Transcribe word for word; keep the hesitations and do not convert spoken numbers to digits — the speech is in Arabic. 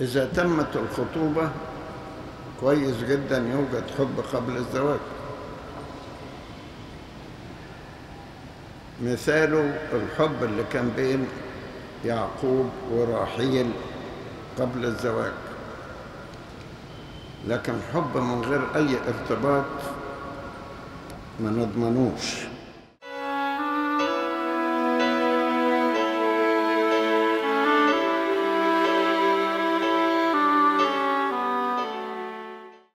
إذا تمت الخطوبة كويس جدا يوجد حب قبل الزواج. مثاله الحب اللي كان بين يعقوب وراحيل قبل الزواج، لكن حب من غير أي ارتباط ما نضمنوش.